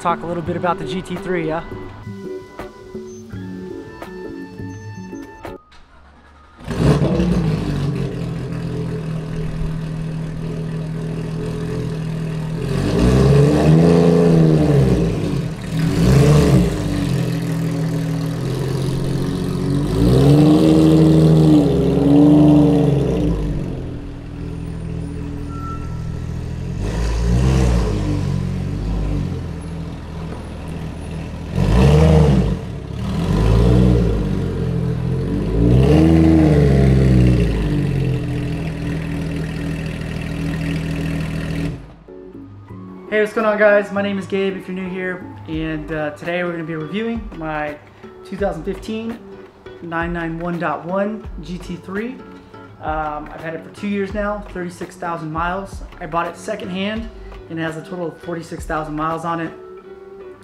talk a little bit about the GT3, Hey, what's going on, guys? My name is Gabe if you're new here, and today we're going to be reviewing my 2015 991.1 GT3. I've had it for 2 years now, 36,000 miles. I bought it secondhand, and it has a total of 46,000 miles on it.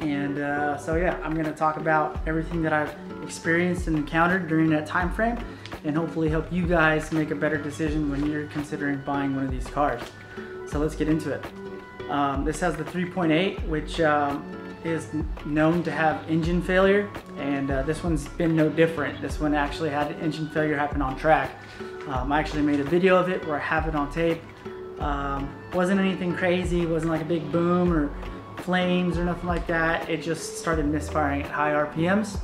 And so yeah, I'm going to talk about everything that I've experienced and encountered during that time frame, and hopefully help you guys make a better decision when you're considering buying one of these cars. So let's get into it. This has the 3.8, which is known to have engine failure, and this one's been no different. This one actually had engine failure happen on track. I actually made a video of it where I have it on tape. Wasn't anything crazy, wasn't like a big boom or flames or nothing like that. It just started misfiring at high RPMs,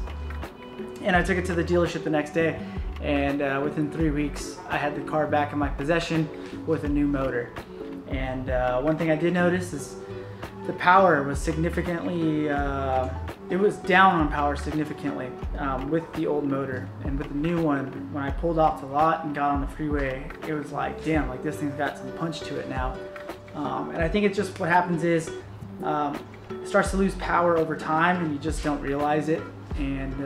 and I took it to the dealership the next day, and within 3 weeks I had the car back in my possession with a new motor. And one thing I did notice is the power was significantly, it was down on power significantly with the old motor. And with the new one, when I pulled off the lot and got on the freeway, it was like, damn, like this thing's got some punch to it now. And I think it's just what happens is it starts to lose power over time and you just don't realize it. And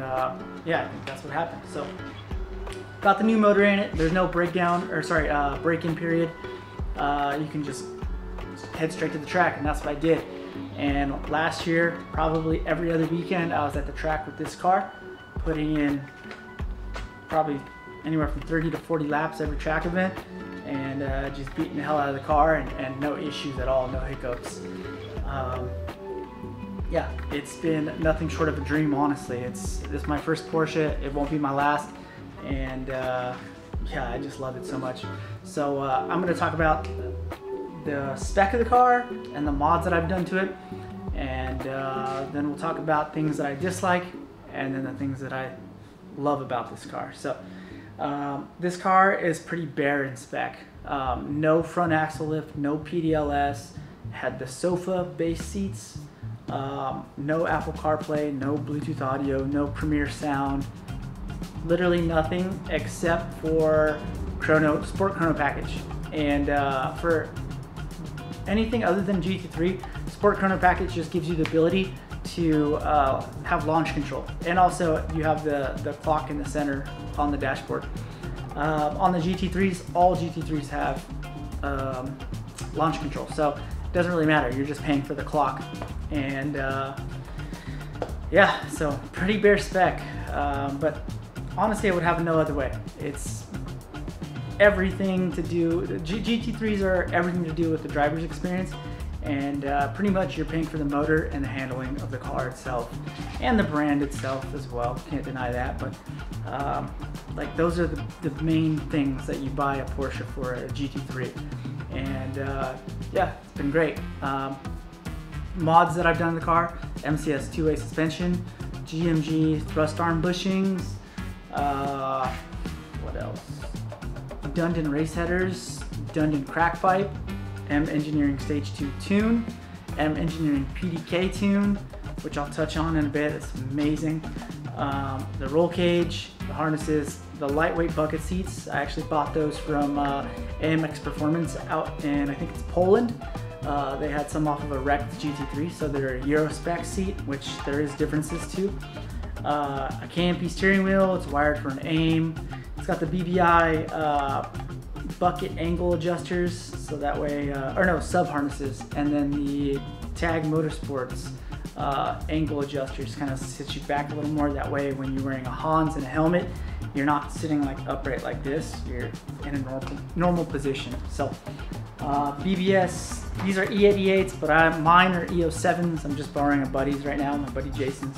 yeah, I think that's what happened. So got the new motor in it. There's no breakdown, or sorry, break-in period. You can just head straight to the track, and that's what I did. And last year, probably every other weekend, I was at the track with this car, putting in probably anywhere from 30 to 40 laps every track event, and just beating the hell out of the car, and no issues at all, no hiccups. Yeah, it's been nothing short of a dream, honestly. This is my first Porsche, it won't be my last, and yeah, I just love it so much. So I'm going to talk about the spec of the car and the mods that I've done to it, and then we'll talk about things that I dislike and then the things that I love about this car. So this car is pretty bare in spec. No front axle lift, no PDLS, had the sofa base seats, no Apple CarPlay, no Bluetooth audio, no Premiere sound. Literally nothing except for sport chrono package, and for anything other than GT3, sport chrono package just gives you the ability to have launch control, and also you have the clock in the center on the dashboard. On the GT3s, all GT3s have launch control, so it doesn't really matter. You're just paying for the clock, and yeah, so pretty bare spec, but honestly, I would have it no other way. It's everything to do, GT3s are everything to do with the driver's experience, and pretty much you're paying for the motor and the handling of the car itself, and the brand itself as well, can't deny that, but like those are the main things that you buy a Porsche for a GT3, and yeah, it's been great. Mods that I've done in the car, MCS two-way suspension, GMG thrust arm bushings, what else? Dundon race headers, Dundon crack pipe, M Engineering Stage 2 tune, M Engineering PDK tune, which I'll touch on in a bit, it's amazing. The roll cage, the harnesses, the lightweight bucket seats, I actually bought those from AMX Performance out in, I think it's Poland. They had some off of a wrecked GT3, so they're a Euro spec seat, which there is differences to. A KMP steering wheel, it's wired for an aim. It's got the BVI bucket angle adjusters, so that way, or no, sub harnesses, and then the Tag Motorsports angle adjusters kind of sit you back a little more. That way, when you're wearing a Hans and a helmet, you're not sitting like upright like this. You're in a normal position. So BBS These are E88s, but mine are E07s. I'm just borrowing a buddy's right now, my buddy Jason's.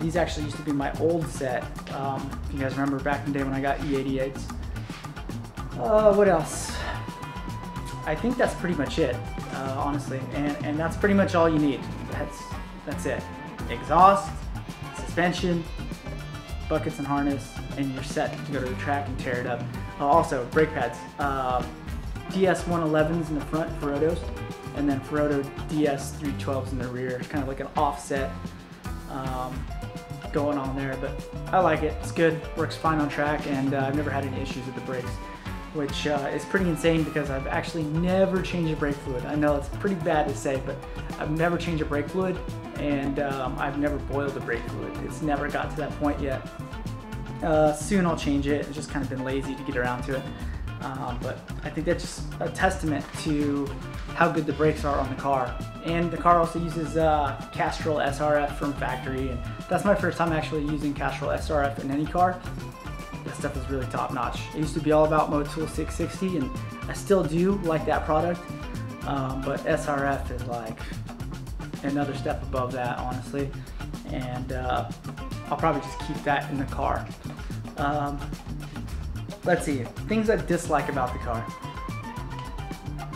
These actually used to be my old set. If you guys remember back in the day when I got E88s. What else? I think that's pretty much it, honestly. And that's pretty much all you need. That's it. Exhaust, suspension, buckets and harness, and you're set to go to the track and tear it up. Also, brake pads. DS111s in the front, Ferodos, and then Ferodo DS3.12s in the rear. It's kind of like an offset going on there, but I like it. It's good, works fine on track, and I've never had any issues with the brakes, which is pretty insane because I've actually never changed a brake fluid. I know it's pretty bad to say, but I've never changed a brake fluid, and I've never boiled a brake fluid. It's never got to that point yet. Soon I'll change it. I've just kind of been lazy to get around to it. But I think that's just a testament to how good the brakes are on the car. And the car also uses Castrol SRF from factory, and that's my first time actually using Castrol SRF in any car. This stuff is really top notch. It used to be all about Motul 660, and I still do like that product, but SRF is like another step above that, honestly. And I'll probably just keep that in the car. Let's see, things I dislike about the car.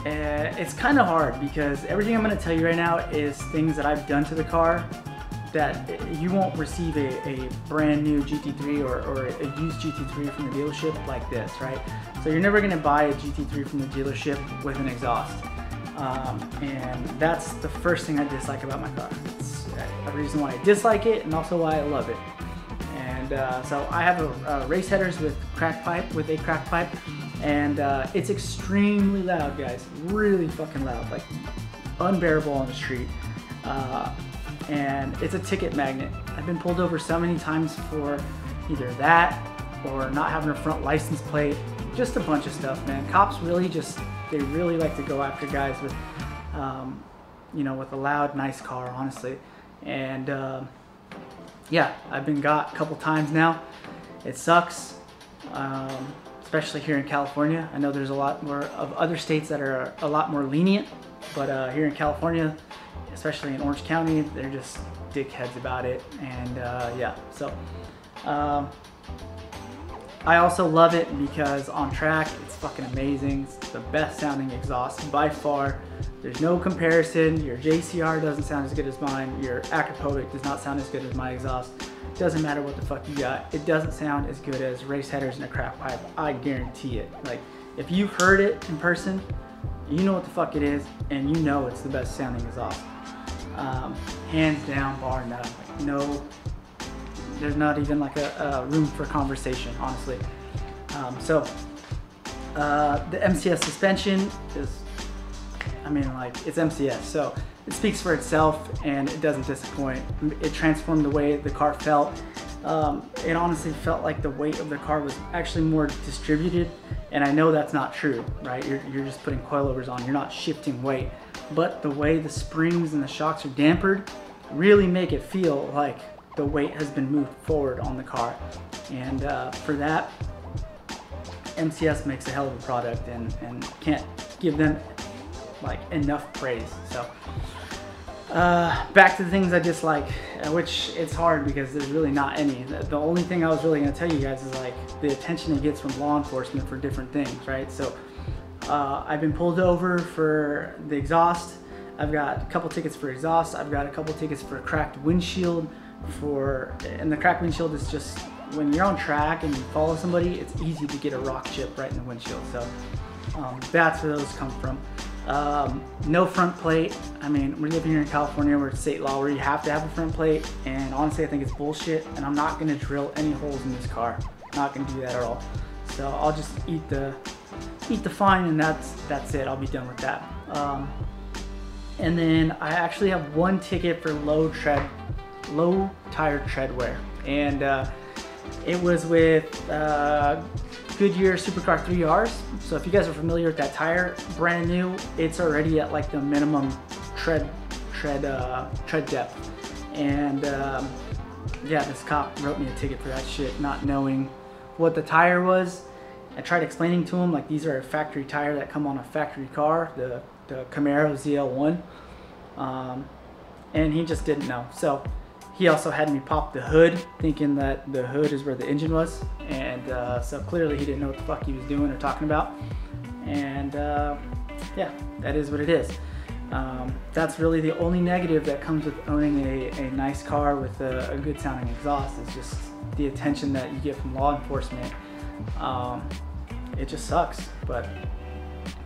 It's kind of hard because everything I'm going to tell you right now is things that I've done to the car that you won't receive a brand new GT3 or a used GT3 from the dealership like this, right? So you're never going to buy a GT3 from the dealership with an exhaust. And that's the first thing I dislike about my car. It's a reason why I dislike it and also why I love it. So I have a race headers with a crack pipe, and it's extremely loud, guys. Really fucking loud, like unbearable on the street. And it's a ticket magnet. I've been pulled over so many times for either that or not having a front license plate. Just a bunch of stuff, man. Cops really they really like to go after guys with, you know, with a loud, nice car, honestly. And yeah, I've been got a couple times now. It sucks, especially here in California. I know there's a lot more of other states that are a lot more lenient, but here in California, especially in Orange County, they're just dickheads about it. And yeah, so I also love it because on track, it's fucking amazing. It's the best sounding exhaust by far. There's no comparison. Your JCR doesn't sound as good as mine. Your Akrapovic does not sound as good as my exhaust. Doesn't matter what the fuck you got. It doesn't sound as good as race headers and a crap pipe. I guarantee it. Like, if you've heard it in person, you know what the fuck it is, and you know it's the best sounding exhaust. Hands down, bar none. Like, no, there's not even like a room for conversation, honestly. The MCS suspension is, it's MCS, so it speaks for itself and it doesn't disappoint. It transformed the way the car felt. It honestly felt like the weight of the car was actually more distributed, and I know that's not true, right? You're just putting coilovers on, you're not shifting weight. But the way the springs and the shocks are dampered really make it feel like the weight has been moved forward on the car. And for that, MCS makes a hell of a product, and can't give them like enough praise. So back to the things I dislike, which it's hard because there's really not any. The only thing I was really gonna tell you guys is like the attention it gets from law enforcement for different things, right? So I've been pulled over for the exhaust. I've got a couple tickets for exhaust. I've got a couple tickets for a cracked windshield. And the cracked windshield is just when you're on track and you follow somebody, it's easy to get a rock chip right in the windshield. So that's where those come from. No front plate. I mean, we live here in California where it's state law where you have to have a front plate, and honestly I think it's bullshit, and I'm not going to drill any holes in this car. I'm not going to do that at all. So I'll just eat the fine, and that's it. I'll be done with that. And then I actually have one ticket for low tire tread wear, and it was with Goodyear Supercar 3Rs. So if you guys are familiar with that tire, brand new, it's already at like the minimum tread depth. And yeah, this cop wrote me a ticket for that shit, not knowing what the tire was. I tried explaining to him, like, these are a factory tire that come on a factory car, the Camaro ZL1, and he just didn't know. So he also had me pop the hood, thinking that the hood is where the engine was, and so clearly he didn't know what the fuck he was doing or talking about. And yeah, that is what it is. That's really the only negative that comes with owning a nice car with a good sounding exhaust, is just the attention that you get from law enforcement. It just sucks. But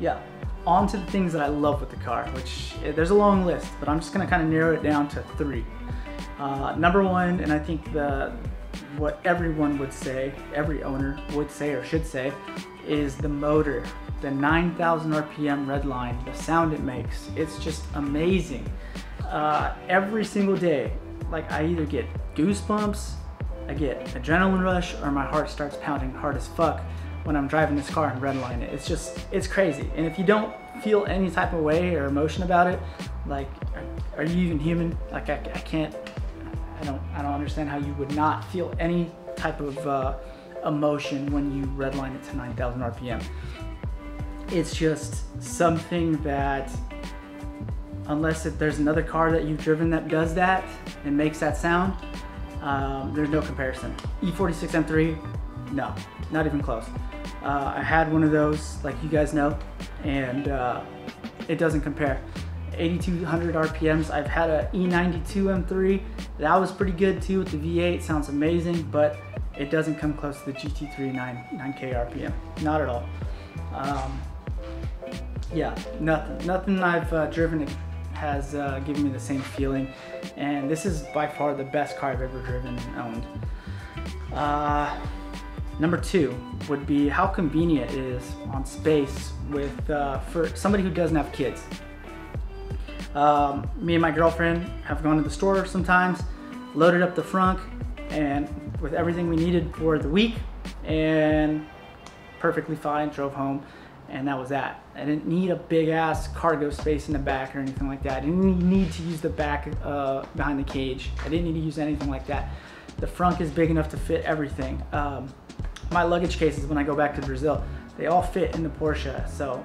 yeah, on to the things that I love with the car, which there's a long list, but I'm just gonna kind of narrow it down to three. Number one, and I think what everyone would say, every owner would say or should say, is the motor, the 9,000 RPM Redline, the sound it makes. It's just amazing. Every single day, like, I either get goosebumps, I get adrenaline rush, or my heart starts pounding hard as fuck when I'm driving this car and redline it. It's just, it's crazy. And if you don't feel any type of way or emotion about it, like, are you even human? Like, I can't, I don't understand how you would not feel any type of emotion when you redline it to 9,000 RPM. It's just something that, unless there's another car that you've driven that does that and makes that sound, there's no comparison. E46 M3, no, not even close. I had one of those, like you guys know, and it doesn't compare. 8,200 RPMs. I've had a E92 M3. That was pretty good too with the V8. Sounds amazing, but it doesn't come close to the GT3 9K RPM. Not at all. Yeah, nothing I've driven has given me the same feeling. And this is by far the best car I've ever driven and owned. Number two would be how convenient it is on space with for somebody who doesn't have kids. Me and my girlfriend have gone to the store sometimes, loaded up the frunk and with everything we needed for the week, and perfectly fine, drove home, and that was that. I didn't need a big ass cargo space in the back or anything like that. I didn't need to use the back behind the cage. I didn't need to use anything like that. The frunk is big enough to fit everything. My luggage cases, when I go back to Brazil, they all fit in the Porsche. So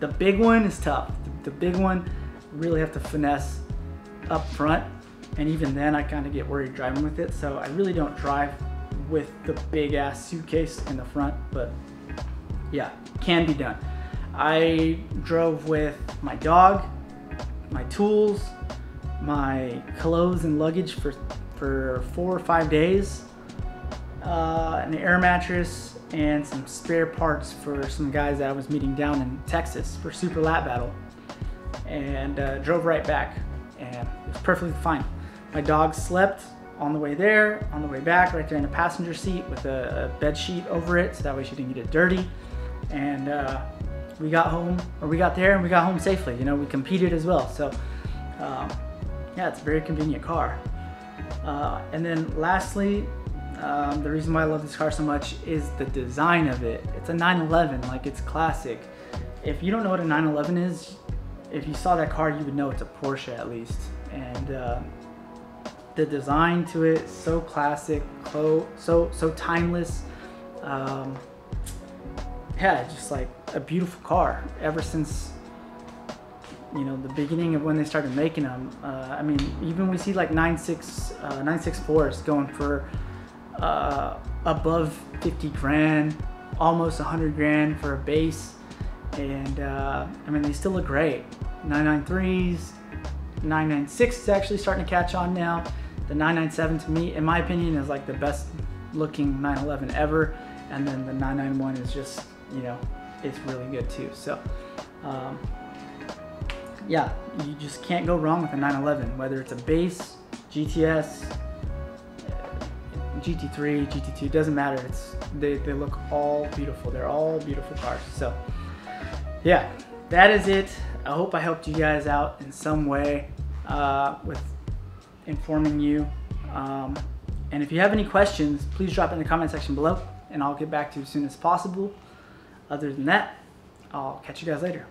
the big one is tough. The big one, really have to finesse up front, and even then I kind of get worried driving with it, so I really don't drive with the big ass suitcase in the front. But yeah, can be done. I drove with my dog, my tools, my clothes and luggage for 4 or 5 days, an air mattress, and some spare parts for some guys that I was meeting down in Texas for Super Lap Battle, and drove right back, and it was perfectly fine. My dog slept on the way there, on the way back, right there in the passenger seat with a bed sheet over it, so that way she didn't get it dirty. And we got home, or we got there and we got home safely. You know, we competed as well, so yeah, it's a very convenient car. And then lastly, the reason why I love this car so much is the design of it. It's a 911, like, it's classic. If you don't know what a 911 is, if you saw that car, you would know it's a Porsche at least. And the design to it, so classic, so timeless. Yeah, just like a beautiful car. Ever since, you know, the beginning of when they started making them. I mean, even we see like 964s going for above 50 grand, almost 100 grand for a base. And I mean, they still look great. 993s, 996 is actually starting to catch on now. The 997, to me, in my opinion, is like the best looking 911 ever. And then the 991 is just, you know, it's really good too. So yeah, you just can't go wrong with a 911, whether it's a base, GTS, GT3, GT2, doesn't matter. It's they look all beautiful. They're all beautiful cars. So yeah, that is it. I hope I helped you guys out in some way with informing you. And if you have any questions, please drop in the comment section below, and I'll get back to you as soon as possible. Other than that, I'll catch you guys later.